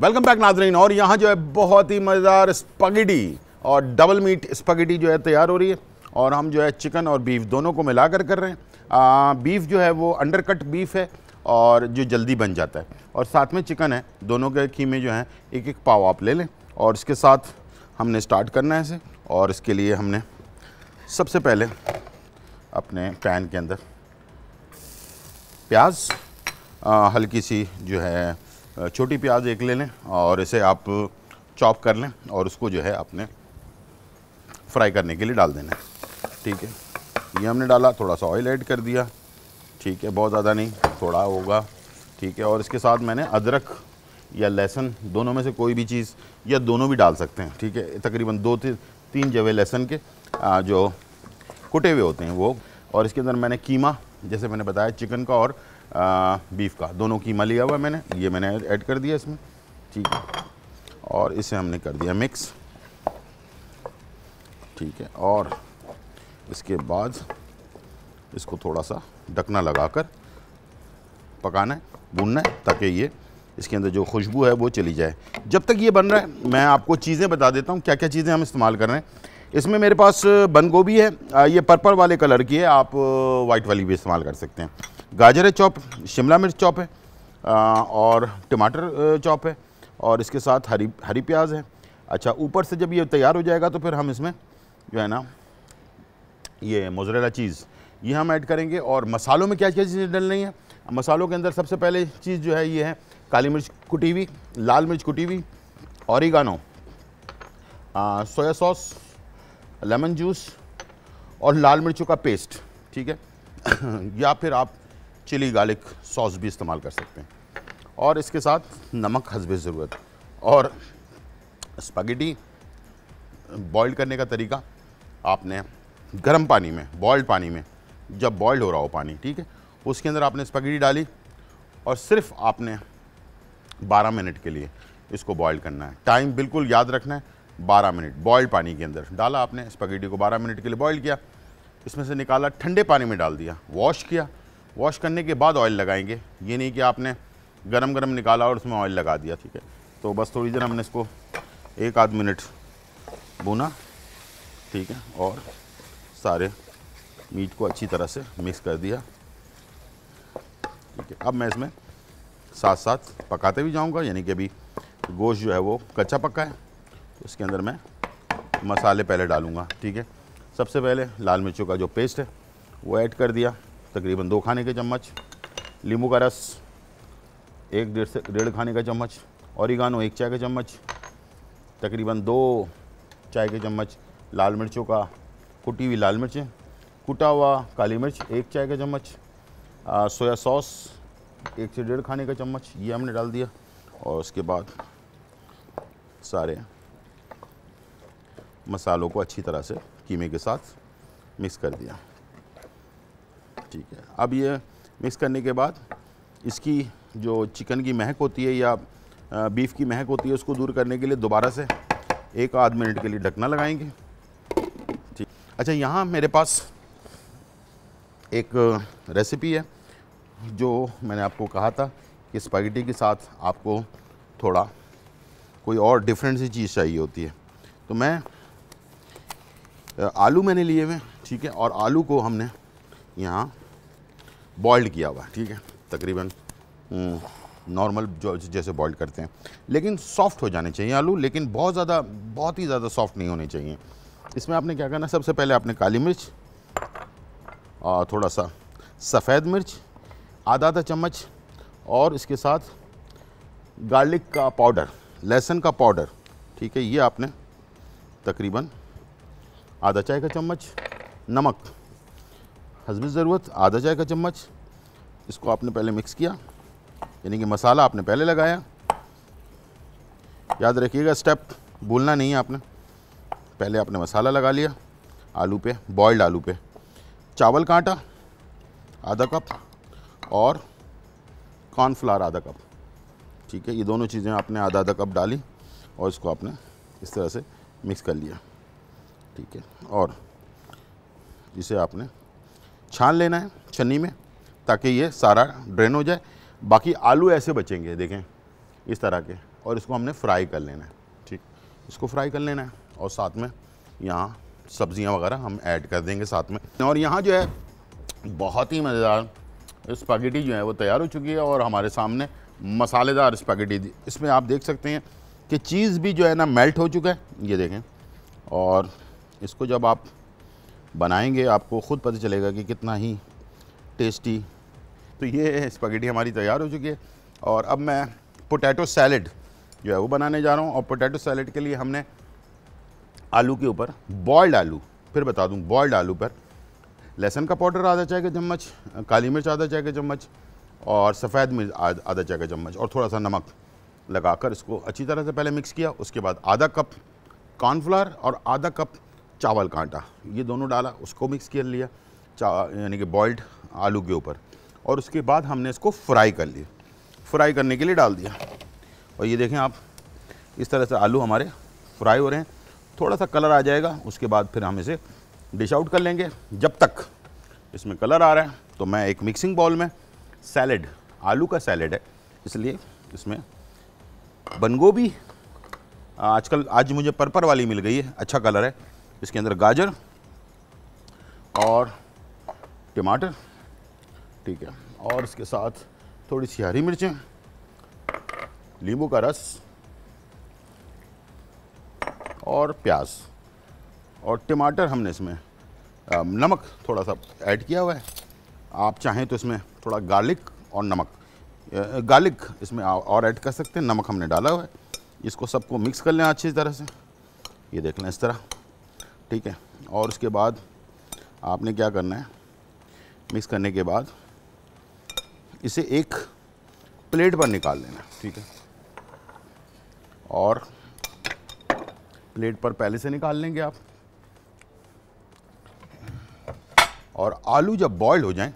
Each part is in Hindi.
वेलकम बैक नाजरीन। और यहाँ जो है बहुत ही मज़ेदार स्पगेटी और डबल मीट स्पगेटी जो है तैयार हो रही है और हम जो है चिकन और बीफ दोनों को मिलाकर कर रहे हैं। बीफ जो है वो अंडरकट बीफ है और जो जल्दी बन जाता है और साथ में चिकन है। दोनों के कीमे जो हैं एक एक पाव आप ले लें और इसके साथ हमने स्टार्ट करना है इसे। और इसके लिए हमने सबसे पहले अपने पैन के अंदर प्याज हल्की सी जो है छोटी प्याज एक ले लें और इसे आप चॉप कर लें और उसको जो है आपने फ्राई करने के लिए डाल देना है। ठीक है, ये हमने डाला, थोड़ा सा ऑयल ऐड कर दिया। ठीक है, बहुत ज़्यादा नहीं, थोड़ा होगा। ठीक है, और इसके साथ मैंने अदरक या लहसुन दोनों में से कोई भी चीज़ या दोनों भी डाल सकते हैं। ठीक है, तकरीबन 2-3 जवे लहसुन के जो कुटे हुए होते हैं वो। और इसके अंदर मैंने कीमा, जैसे मैंने बताया चिकन का और बीफ का दोनों कीमा लिया हुआ मैंने, ये मैंने ऐड कर दिया इसमें। ठीक है, और इसे हमने कर दिया मिक्स। ठीक है, और इसके बाद इसको थोड़ा सा ढकना लगाकर पकाना है, भूनना है ताकि ये इसके अंदर जो खुशबू है वो चली जाए। जब तक ये बन रहा है मैं आपको चीज़ें बता देता हूँ क्या क्या चीज़ें हम इस्तेमाल कर रहे हैं। इसमें मेरे पास बंद गोभी है, ये पर्पल वाले कलर की है, आप वाइट वाली भी इस्तेमाल कर सकते हैं। गाजर है चॉप, शिमला मिर्च चॉप है और टमाटर चॉप है और इसके साथ हरी प्याज है। अच्छा, ऊपर से जब ये तैयार हो जाएगा तो फिर हम इसमें जो है ना ये मोज़रेला चीज़ ये हम ऐड करेंगे। और मसालों में क्या क्या चीज़ें डालनी है, मसालों के अंदर सबसे पहले चीज़ जो है ये है काली मिर्च कुटी हुई, लाल मिर्च कुटी हुई, oregano, soya sauce, lemon juice और लाल मिर्चों का पेस्ट। ठीक है, या फिर आप चिली गार्लिक सॉस भी इस्तेमाल कर सकते हैं। और इसके साथ नमक हस्बे ज़रूरत। और स्पगेटी बॉईल करने का तरीका, आपने गर्म पानी में, बॉइल्ड पानी में, जब बॉइल्ड हो रहा हो पानी, ठीक है, उसके अंदर आपने स्पगेटी डाली और सिर्फ आपने 12 मिनट के लिए इसको बॉईल करना है। टाइम बिल्कुल याद रखना है, 12 मिनट। बॉइल्ड पानी के अंदर डाला आपने स्पगेटी को, 12 मिनट के लिए बॉईल किया, इसमें से निकाला, ठंडे पानी में डाल दिया, वॉश किया। वॉश करने के बाद ऑयल लगाएंगे, ये नहीं कि आपने गरम गरम निकाला और उसमें ऑयल लगा दिया। ठीक है, तो बस थोड़ी देर हमने इसको 1-2 मिनट भुना। ठीक है, और सारे मीट को अच्छी तरह से मिक्स कर दिया। ठीक है, अब मैं इसमें साथ साथ पकाते भी जाऊँगा, यानी कि अभी गोश्त जो है वो कच्चा पक्का है, उसके अंदर मैं मसाले पहले डालूंगा। ठीक है, सबसे पहले लाल मिर्चों का जो पेस्ट है वो ऐड कर दिया, तकरीबन 2 खाने के चम्मच, नींबू का रस 1-1.5 खाने का चम्मच, ऑरिगानो 1 चाय का चम्मच, तकरीबन 2 चाय के चम्मच, लाल मिर्चों का कुटी हुई लाल मिर्चें, कुटा हुआ काली मिर्च 1 चाय का चम्मच, सोया सॉस 1-1.5 खाने का चम्मच, ये हमने डाल दिया। और उसके बाद सारे मसालों को अच्छी तरह से कीमे के साथ मिक्स कर दिया। ठीक है, अब ये मिक्स करने के बाद इसकी जो चिकन की महक होती है या बीफ की महक होती है उसको दूर करने के लिए दोबारा से 1-2 मिनट के लिए ढकना लगाएंगे। ठीक। अच्छा, यहाँ मेरे पास एक रेसिपी है जो मैंने आपको कहा था कि स्पगेटी के साथ आपको थोड़ा कोई और डिफरेंट सी चीज़ चाहिए होती है। तो मैं आलू मैंने लिए हुए, ठीक है, और आलू को हमने यहाँ बॉइल्ड किया हुआ। ठीक है, तकरीबन नॉर्मल जो जैसे बॉइल्ड करते हैं, लेकिन सॉफ्ट हो जाने चाहिए आलू, लेकिन बहुत ही ज़्यादा सॉफ्ट नहीं होने चाहिए। इसमें आपने क्या करना, सबसे पहले आपने काली मिर्च और थोड़ा सा सफ़ेद मिर्च 1/2 चम्मच और इसके साथ गार्लिक का पाउडर, लहसुन का पाउडर, ठीक है, ये आपने तकरीबन 1/2 चाय का चम्मच, नमक हस्बे ज़रूरत 1/2 चाय का चम्मच। इसको आपने पहले मिक्स किया, यानी कि मसाला आपने पहले लगाया। याद रखिएगा स्टेप, भूलना नहीं है, आपने पहले आपने मसाला लगा लिया आलू पे, बॉइल्ड आलू पे। चावल का आटा 1/2 कप और कॉर्नफ्लावर 1/2 कप, ठीक है, ये दोनों चीज़ें आपने 1/2 कप डाली और इसको आपने इस तरह से मिक्स कर लिया। ठीक है, और इसे आपने छान लेना है छन्नी में ताकि ये सारा ड्रेन हो जाए। बाकी आलू ऐसे बचेंगे, देखें इस तरह के और इसको हमने फ्राई कर लेना है। ठीक, इसको फ्राई कर लेना है और साथ में यहाँ सब्जियाँ वगैरह हम ऐड कर देंगे साथ में। और यहाँ जो है बहुत ही मज़ेदार स्पैगेटी जो है वो तैयार हो चुकी है और हमारे सामने मसालेदार स्पैगेटी। इसमें आप देख सकते हैं कि चीज़ भी जो है ना मेल्ट हो चुका है, ये देखें। और इसको जब आप बनाएंगे आपको ख़ुद पता चलेगा कि कितना ही टेस्टी। तो ये स्पैगेटी हमारी तैयार हो चुकी है और अब मैं पोटैटो सैलेड जो है वो बनाने जा रहा हूँ। और पोटैटो सैलेड के लिए हमने आलू के ऊपर बॉयल्ड आलू, फिर बता दूँ, बॉयल्ड आलू पर लहसुन का पाउडर आधा चाय का चम्मच, काली मिर्च आधा चाय का चम्मच और सफ़ेद मिर्च आधा चाय का चम्मच और थोड़ा सा नमक लगाकर इसको अच्छी तरह से पहले मिक्स किया। उसके बाद आधा कप कॉर्नफ्लावर और आधा कप चावल का आटा, ये दोनों डाला, उसको मिक्स कर लिया यानी कि बॉयल्ड आलू के ऊपर। और उसके बाद हमने इसको फ्राई कर लिया, फ्राई करने के लिए डाल दिया। और ये देखें आप, इस तरह से आलू हमारे फ्राई हो रहे हैं, थोड़ा सा कलर आ जाएगा। उसके बाद फिर हम इसे डिश आउट कर लेंगे। जब तक इसमें कलर आ रहा है तो मैं एक मिक्सिंग बाउल में सैलेड, आलू का सैलेड है इसलिए इसमें बंद गोभी, आजकल आज मुझे पर्पल वाली मिल गई है, अच्छा कलर है, इसके अंदर गाजर और टमाटर, ठीक है, और इसके साथ थोड़ी सी हरी मिर्चें, नींबू का रस और प्याज और टमाटर। हमने इसमें नमक थोड़ा सा ऐड किया हुआ है, आप चाहें तो इसमें थोड़ा गार्लिक और नमक, गार्लिक इसमें और ऐड कर सकते हैं, नमक हमने डाला हुआ है। इसको सबको मिक्स कर लें अच्छी तरह से, ये देख लें इस तरह, ठीक है। और उसके बाद आपने क्या करना है, मिक्स करने के बाद इसे एक प्लेट पर निकाल लेना, ठीक है। और प्लेट पर पहले से निकाल लेंगे आप। और आलू जब बॉयल हो जाएं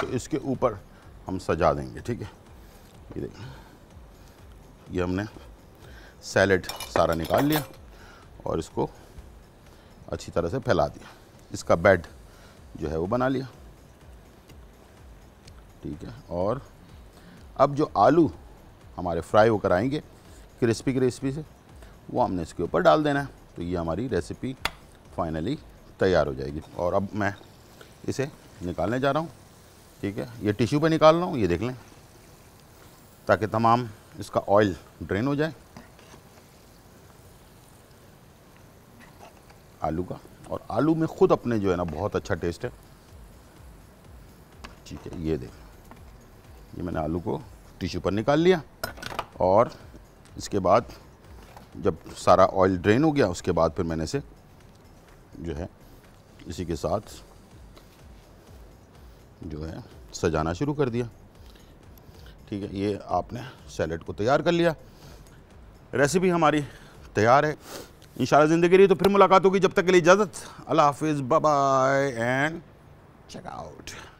तो इसके ऊपर हम सजा देंगे, ठीक है। ये देखिए, ये हमने सैलेड सारा निकाल लिया और इसको अच्छी तरह से फैला दिया, इसका बेड जो है वो बना लिया, ठीक है। और अब जो आलू हमारे फ्राई होकर आएंगे क्रिस्पी क्रिस्पी से, वो हमने इसके ऊपर डाल देना है। तो ये हमारी रेसिपी फाइनली तैयार हो जाएगी। और अब मैं इसे निकालने जा रहा हूँ, ठीक है। ये टिश्यू पे निकाल रहा हूँ, ये देख लें, ताकि तमाम इसका ऑयल ड्रेन हो जाए आलू का। और आलू में ख़ुद अपने जो है ना बहुत अच्छा टेस्ट है, ठीक है। ये देख, ये मैंने आलू को टिश्यू पर निकाल लिया और इसके बाद जब सारा ऑयल ड्रेन हो गया उसके बाद फिर मैंने इसे जो है इसी के साथ जो है सजाना शुरू कर दिया, ठीक है। ये आपने सैलेड को तैयार कर लिया, रेसिपी हमारी तैयार है। इंशाल्लाह ज़िंदगी रही तो फिर मुलाकात होगी, जब तक के लिए इजाज़त, अल्लाह हाफिज़, bye bye and check out.